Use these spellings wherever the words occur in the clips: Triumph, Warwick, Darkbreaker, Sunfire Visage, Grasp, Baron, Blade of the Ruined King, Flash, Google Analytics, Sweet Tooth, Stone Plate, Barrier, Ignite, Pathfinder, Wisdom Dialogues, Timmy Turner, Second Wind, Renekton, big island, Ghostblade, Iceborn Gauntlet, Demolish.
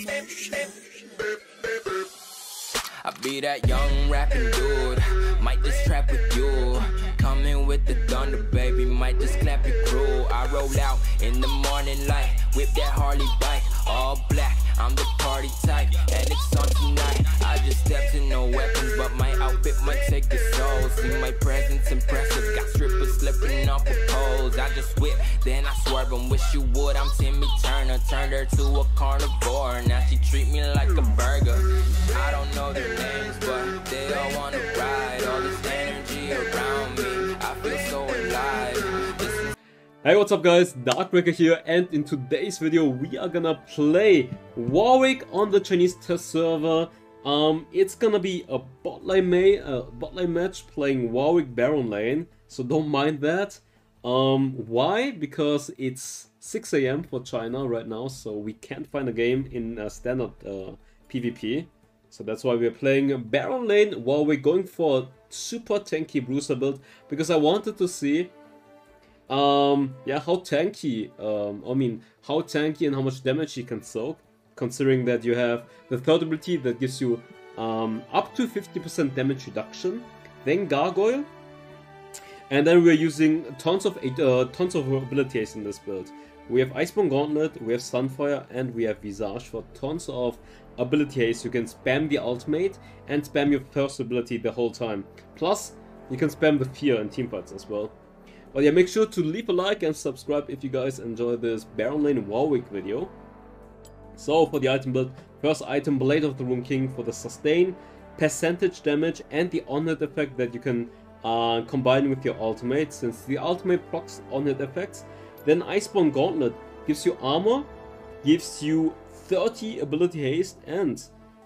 I be that young rapping dude, might just trap with you. Coming with the thunder, baby, might just snap your crew. I roll out in the morning light, whip that Harley bike, all black. I'm the party type, and it's on tonight. I just stepped in no weapons, but my outfit might take the soul. See my presence impressive, got strippers slipping off of poles. I just whip, then I swerve and wish you would. I'm Timmy Turner, turned her to a carnivore. Now she treat me like a burger. I don't know their names, but they all wanna ride. All this energy around me, I feel so alive. Hey, what's up guys, Darkbreaker here, and in today's video we are gonna play Warwick on the Chinese test server. It's gonna be a bot lane match playing Warwick Baron lane, so don't mind that. Why? Because it's 6 AM for China right now, so we can't find a game in standard PvP. So that's why we're playing Baron lane while we're going for a super tanky Bruiser build, because I wanted to see how tanky and how much damage he can soak, considering that you have the third ability that gives you up to 50% damage reduction, then Gargoyle, and then we're using tons of abilities in this build. We have Iceborn Gauntlet, we have Sunfire, and we have Visage for tons of abilities. You can spam the ultimate and spam your first ability the whole time. Plus, you can spam the fear in teamfights as well. But yeah, make sure to leave a like and subscribe if you guys enjoy this Baron Lane Warwick video. So for the item build, first item Blade of the Ruined King for the sustain, percentage damage, and the on-hit effect that you can combine with your ultimate, since the ultimate procs on-hit effects. Then Iceborn Gauntlet gives you armor, gives you 30 ability haste, and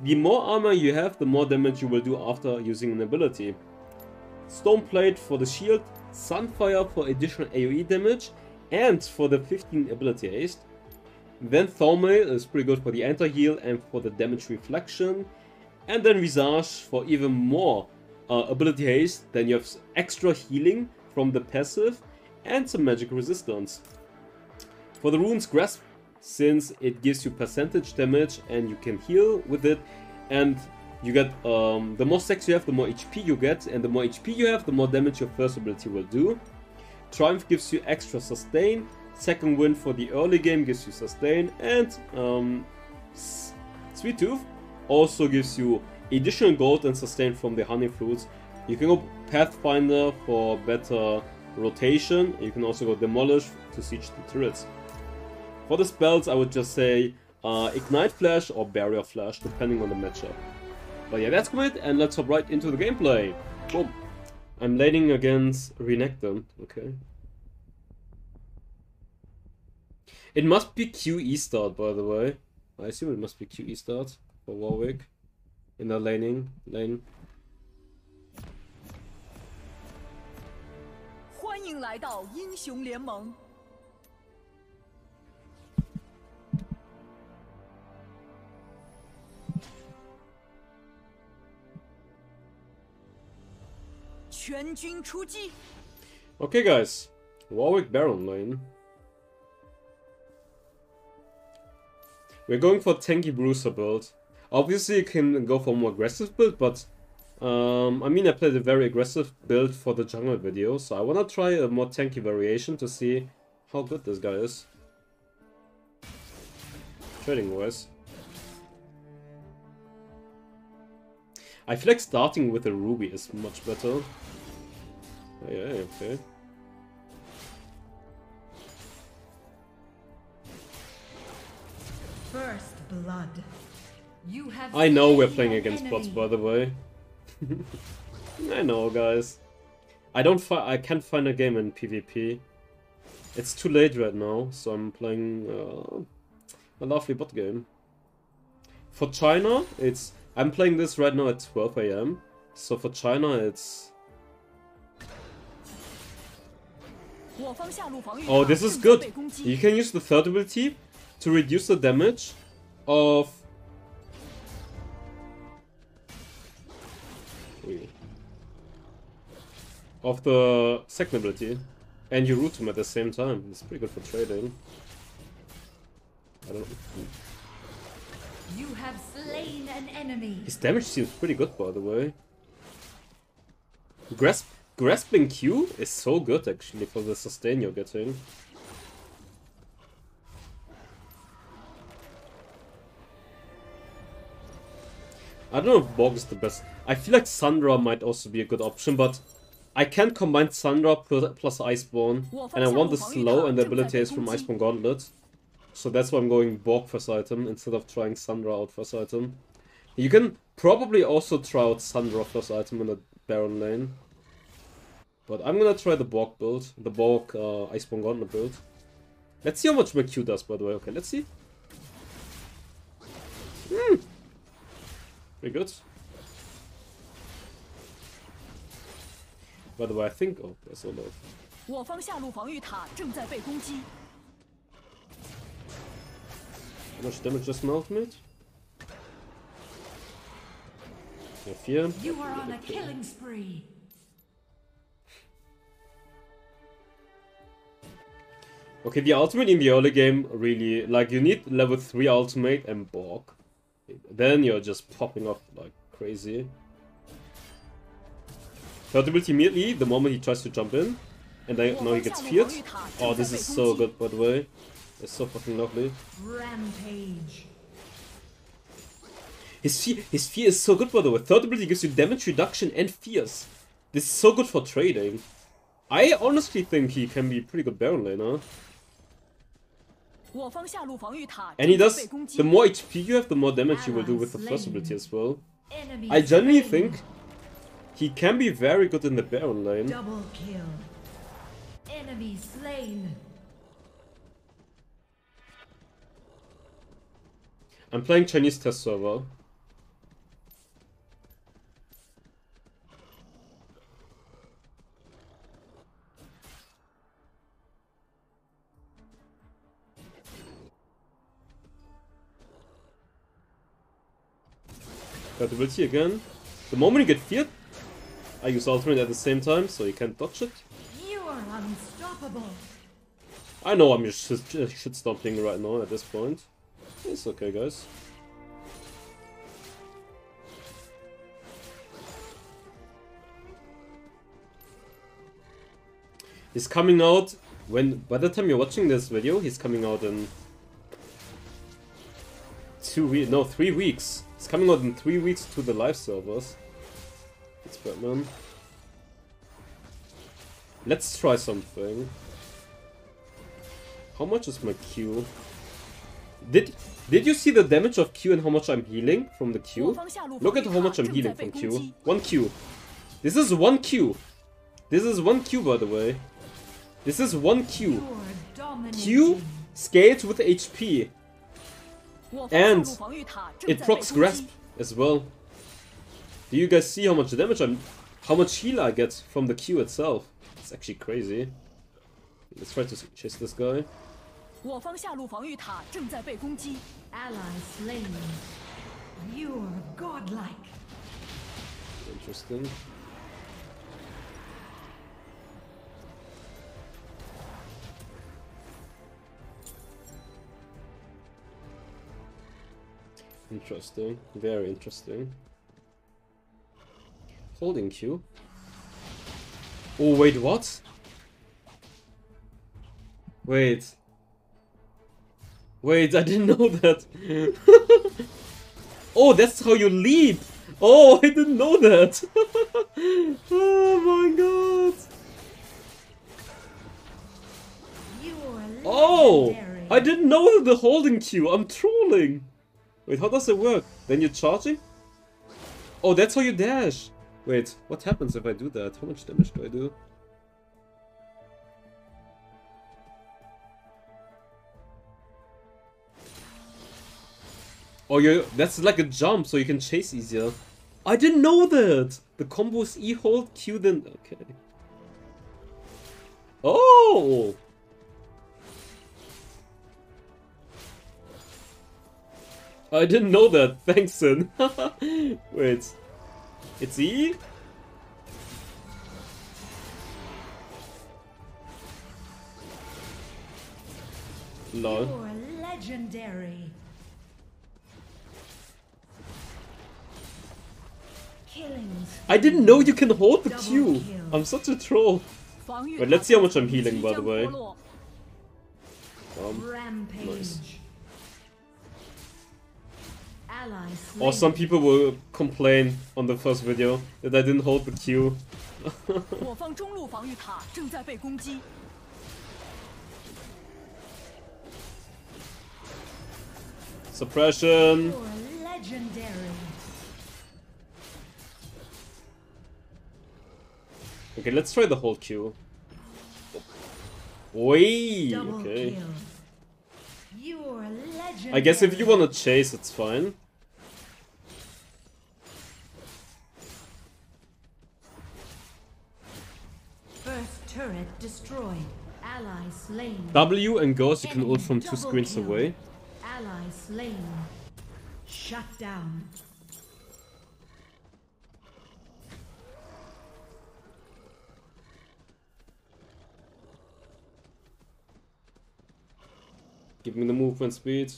the more armor you have, the more damage you will do after using an ability. Stone Plate for the shield, Sunfire for additional AoE damage and for the 15 ability haste. Then Thornmail is pretty good for the anti-heal and for the damage reflection. And then Visage for even more ability haste, then you have extra healing from the passive and some magic resistance. For the runes, Grasp, since it gives you percentage damage and you can heal with it, and you get the more stacks you have, the more HP you get, and the more HP you have, the more damage your first ability will do. Triumph gives you extra sustain, Second Wind for the early game gives you sustain, and Sweet Tooth also gives you additional gold and sustain from the honey fruits. You can go Pathfinder for better rotation, you can also go Demolish to siege the turrets. For the spells, I would just say Ignite Flash or Barrier Flash, depending on the matchup. But yeah, that's good, and let's hop right into the gameplay. Boom. I'm laning against Renekton, okay. It must be QE start, by the way. I assume it must be QE start for Warwick in the laning lane. Okay guys, Warwick Baron lane. We're going for tanky Bruiser build. Obviously you can go for more aggressive build, but I mean, I played a very aggressive build for the jungle video, so I wanna try a more tanky variation to see how good this guy is trading wise. I feel like starting with a ruby is much better. Yeah, okay. First blood. You have, I know we're playing against bots, by the way. I know, guys. I can't find a game in PvP. It's too late right now, so I'm playing a lovely bot game. For China, it's, I'm playing this right now at 12 AM, so for China it's... Oh, this is good! You can use the third ability to reduce the damage of... of the second ability, and you root him at the same time. It's pretty good for trading. I don't... You have slain an enemy. His damage seems pretty good, by the way. Grasping Q is so good, actually, for the sustain you're getting. I don't know if Borg is the best. I feel like Sundra might also be a good option, but I can combine Sundra plus Iceborn, and I want the slow and the ability is from Iceborn Gauntlet. So that's why I'm going Borg first item instead of trying Sundra out first item. You can probably also try out Sundra first item in the Baron lane. But I'm gonna try the Borg build, the Borg Iceborn Gauntlet build. Let's see how much my Q does, by the way. Okay, let's see. Pretty good. By the way, I think... Oh, that's so low. How much damage does my ultimate? You are on a killing spree. Okay, the ultimate in the early game really, like, you need level 3 ultimate and Borg. Then you're just popping off like crazy. Third ability immediately the moment he tries to jump in. And now he gets feared. Oh, this is so good, by the way. It's so fucking lovely. Rampage. His fear is so good, by the way. Third ability gives you damage reduction and fears. This is so good for trading. I honestly think he can be a pretty good Baron laner. And he does, the more HP you have, the more damage you will do with the first ability as well. I generally think he can be very good in the Baron lane. Double kill. Enemy slain. I'm playing Chinese test server. Got the ability again. The moment you get feared, I use ultimate at the same time, so you can't dodge it. You are unstoppable. I know I'm just shit-stomping right now at this point. It's okay, guys. He's coming out when, by the time you're watching this video, he's coming out in 2 weeks, no, 3 weeks. It's coming out in 3 weeks to the live servers. It's Batman. Let's try something. How much is my Q? Did you see the damage of Q and how much I'm healing from the Q? Look at how much I'm healing from Q. 1 Q. This is 1 Q. This is 1 Q, by the way. This is 1 Q. Q scales with HP. And it procs Grasp as well. Do you guys see how much damage how much heal I get from the Q itself? It's actually crazy. Let's try to chase this guy. You're godlike. Interesting. Interesting, very interesting. Holding Q. Oh wait, what? Wait, I didn't know that. Oh, that's how you leap. Oh, I didn't know that. Oh my god. Oh, I didn't know that the holding Q. I'm trolling. Wait, how does it work? Then you're charging? Oh, that's how you dash! Wait, what happens if I do that? How much damage do I do? Oh, that's like a jump, so you can chase easier. I didn't know that! The combo is E hold, Q then... Okay. Oh! I didn't know that, thanks, Sin. Wait. It's E? Lol. You're legendary. I didn't know you can hold the Q. I'm such a troll. But let's see how much I'm healing, by the way. Nice. Or some people will complain on the first video that I didn't hold the Q. Suppression. Okay, let's try the whole Q. Oi! Okay. I guess if you wanna chase, it's fine. First turret destroyed. Ally slain. W and Ghost, you can ult from two screens away. Ally slain. Shut down. Give me the movement speed.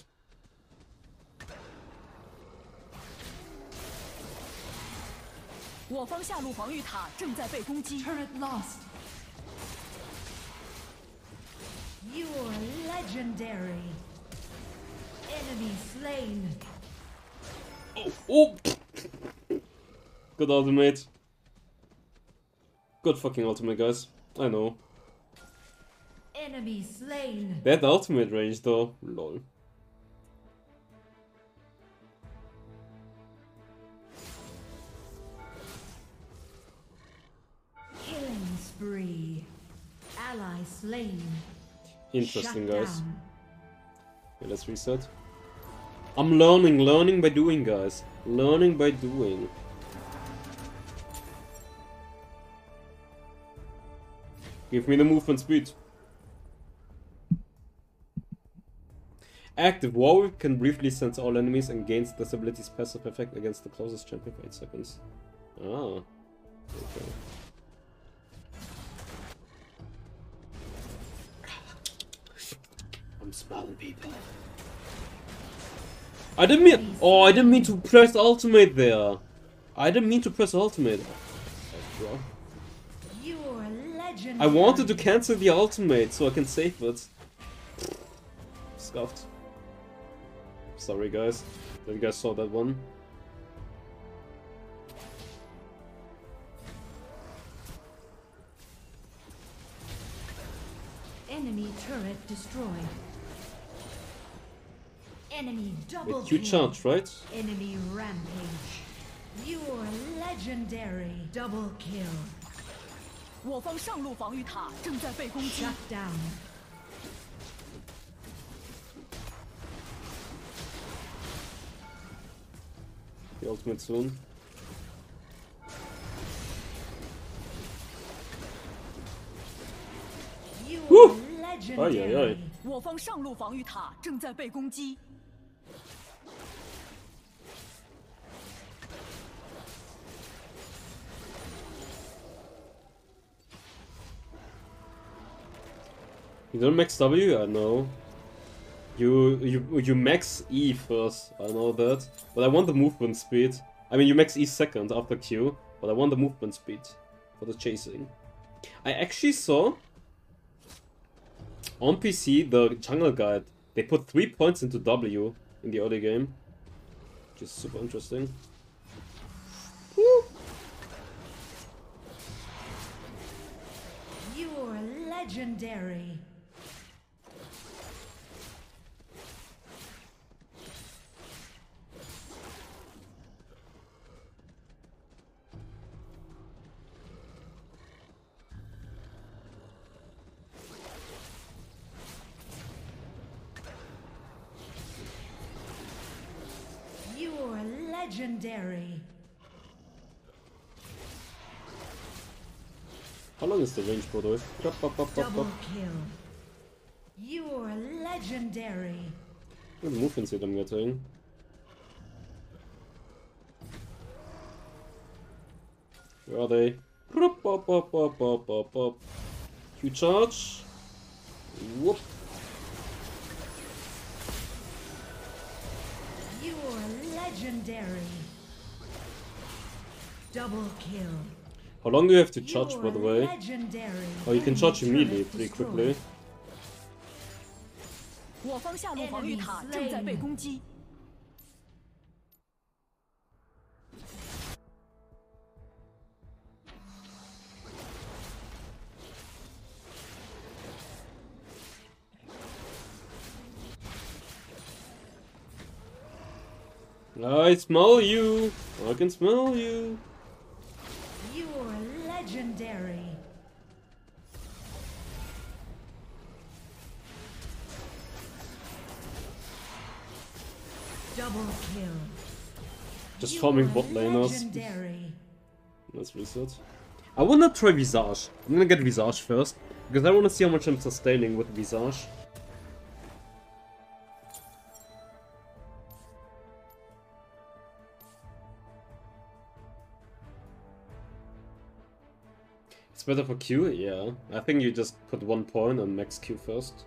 Turret lost. You are legendary. Enemy slain. Oh, oh. Good ultimate. Good fucking ultimate, guys. I know. Enemy slain. That ultimate range though, lol. Killing spree. Ally slain. Interesting, guys. Okay, let's reset. I'm learning by doing, guys. Learning by doing. Give me the movement speed. Active Warwick can briefly sense all enemies and gains this ability's passive effect against the closest champion for 8 seconds. Ah, okay. I'm smelling people. I didn't mean to press ultimate there. I didn't mean to press ultimate. I wanted to cancel the ultimate so I can save it. Scuffed. Sorry, guys, that you guys saw that one. Enemy turret destroyed. Enemy double kill. You charge, right? Enemy rampage. You are legendary. Double kill. Shut down. The ultimate soon. Woo! Ay, ay, ay. You don't max W? I know. You max E first, I know that, but I want the movement speed. I mean, you max E second after Q, but I want the movement speed for the chasing. I actually saw on PC the jungle guide, they put 3 points into W in the early game, which is super interesting. Woo. You're legendary. Legendary. How long is the range for those? Double kill. You're legendary. Good movement speed I'm getting. Where are they? You charge. Whoop. Legendary. Double kill. How long do you have to charge, by the way? Oh, you can charge immediately pretty quickly. I smell you. I can smell you. You are legendary. Double kill. Just farming bot laners. Let's reset. I wanna try Visage. I'm gonna get Visage first because I wanna see how much I'm sustaining with Visage. Better for Q, yeah. I think you just put 1 point on max Q first.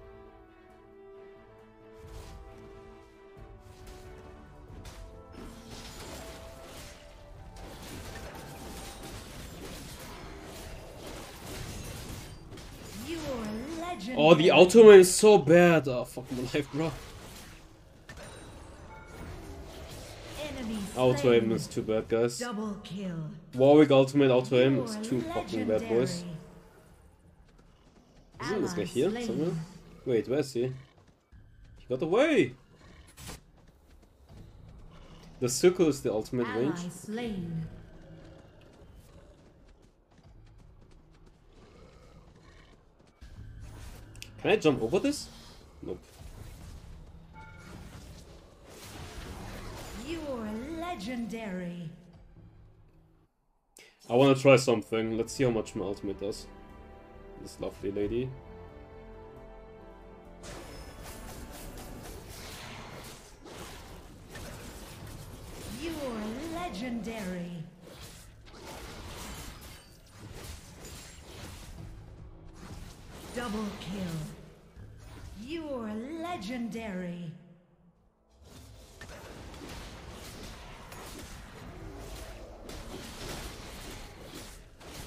Oh, the auto is so bad. Oh, fuck my life, bro. Auto aim is too bad, guys. Warwick ultimate auto aim is too fucking bad, boys. Isn't this guy here somewhere? Wait, where is he? He got away! The circle is the ultimate range. Can I jump over this? Nope. Legendary. I want to try something. Let's see how much my ultimate does. This lovely lady. You're legendary. Double kill. You're legendary.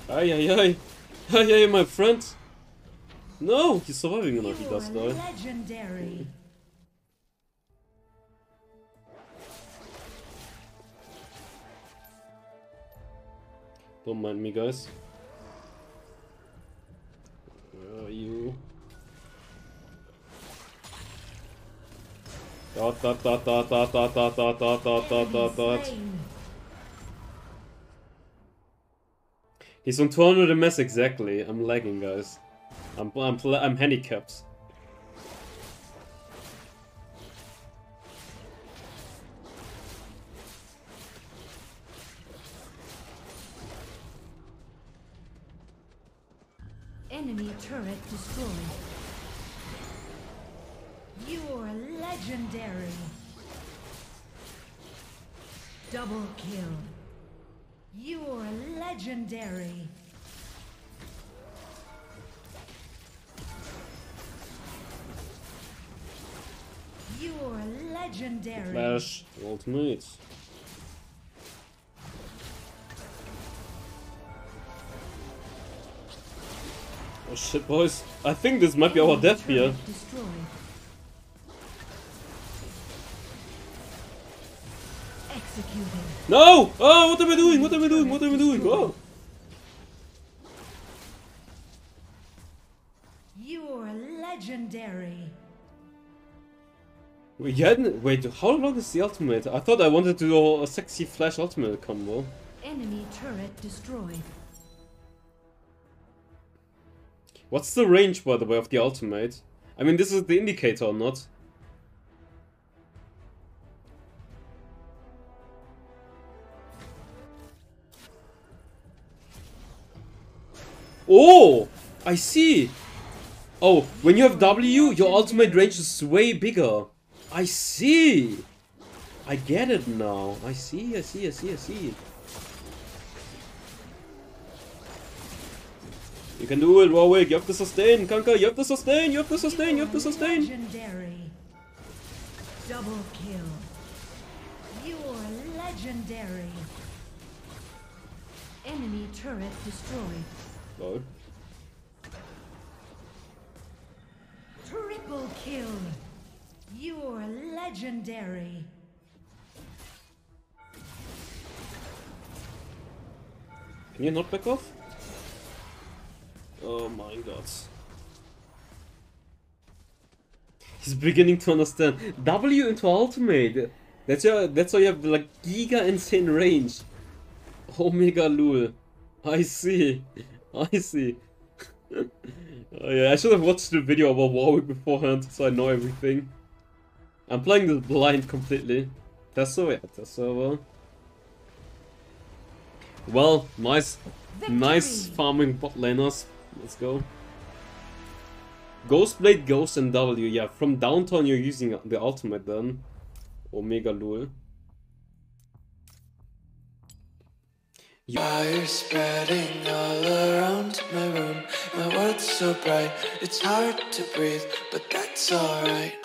Ay ay ay, ay ay, my friend. No, he's surviving enough. He does die. Legendary. Don't mind me, guys. Where are you? Dot dot dot dot dot dot dot dot dot dot dot dot. He's on 200 MS exactly. I'm lagging, guys. I'm handicapped. Enemy turret destroyed. You are legendary. Double kill. You're legendary. You're legendary. Flash ultimate. Oh shit, boys. I think this might be our death here. Destroyed. No! Oh, what am I doing? What am I doing? What am I doing? Oh! You're legendary. Wait, how long is the ultimate? I thought I wanted to do a sexy Flash ultimate combo. Enemy turret destroyed. What's the range, by the way, of the ultimate? I mean, this is the indicator or not? Oh, I see. Oh, when you have W, your ultimate range is way bigger. I see. I get it now. I see. You can do it, Warwick. You have to sustain, Kanka. You have to sustain. Legendary. Double kill. You are legendary. Enemy turret destroyed. Load. Triple kill. You're legendary. Can you not back off? Oh my god. He's beginning to understand. W into ultimate. That's why you have like giga insane range. Omega Lul. I see. I see. Oh yeah, I should have watched the video about Warwick beforehand, so I know everything. I'm playing this blind completely. That's so well. Well, nice. Victory. Nice farming bot laners. Let's go. Ghostblade, Ghost, and W. Yeah, from downtown you're using the ultimate then. Omega Lul. Fire spreading all around my room. My world's so bright, it's hard to breathe, but that's alright.